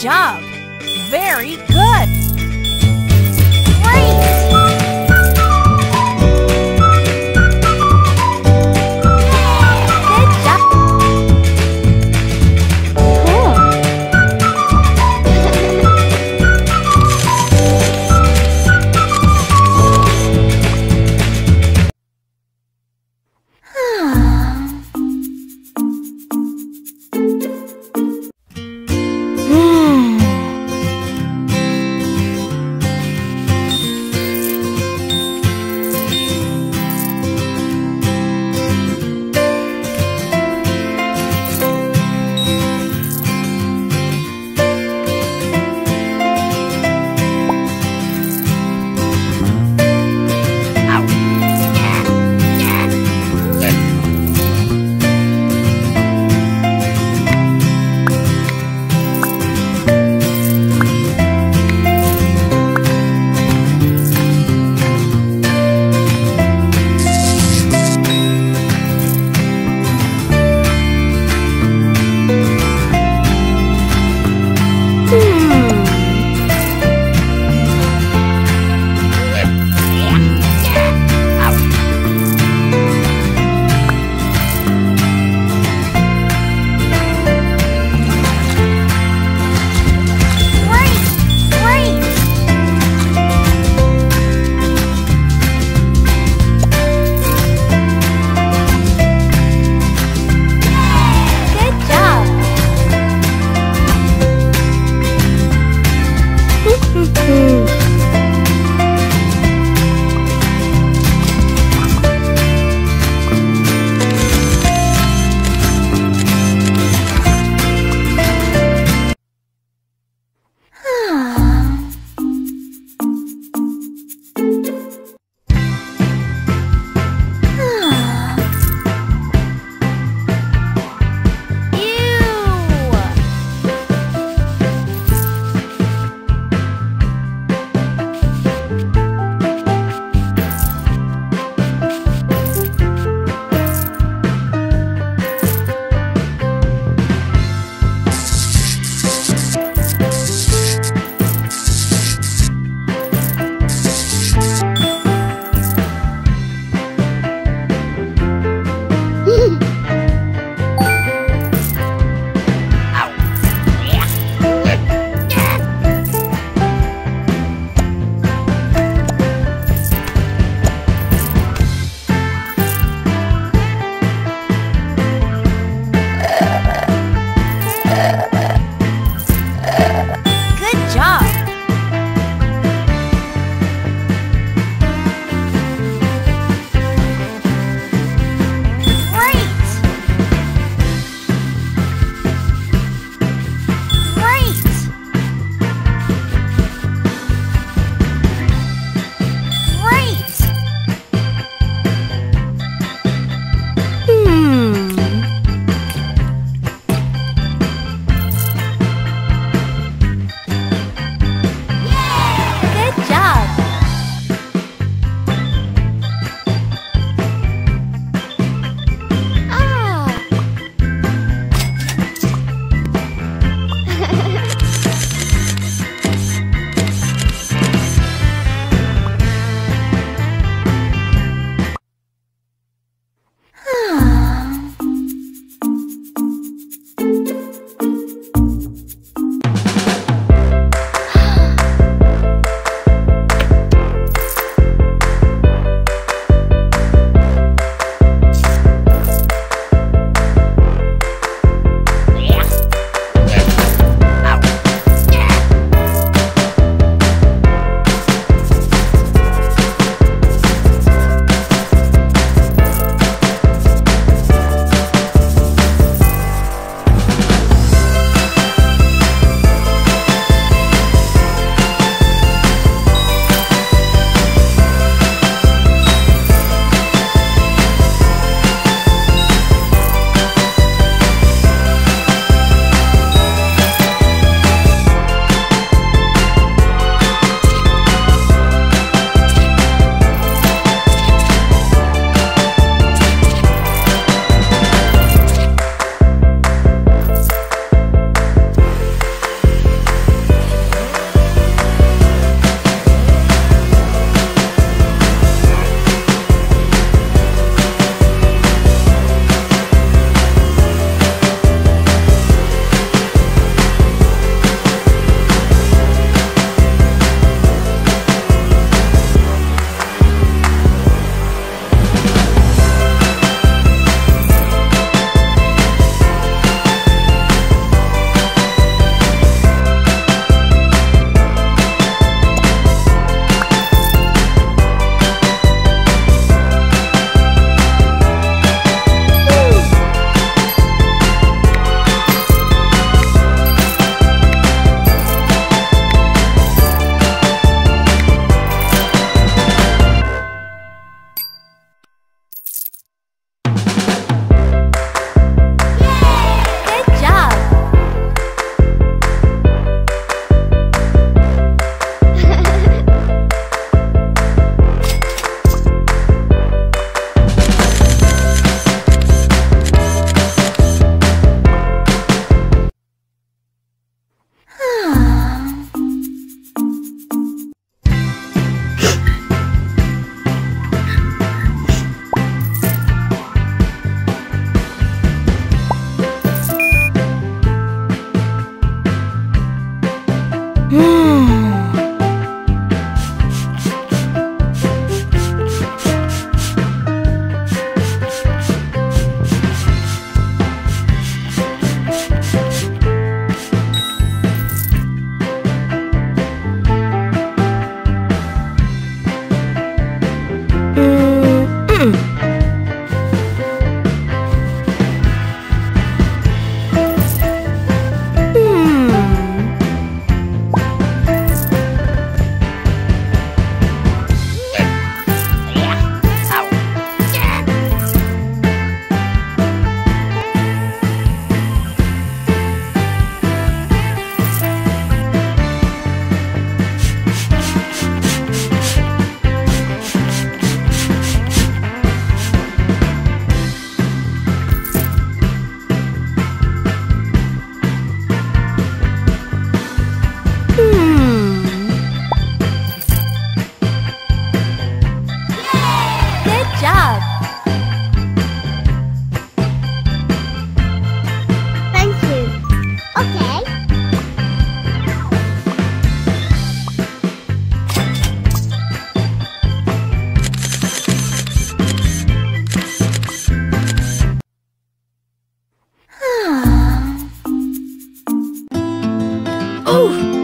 job! Very good! Great! Whew.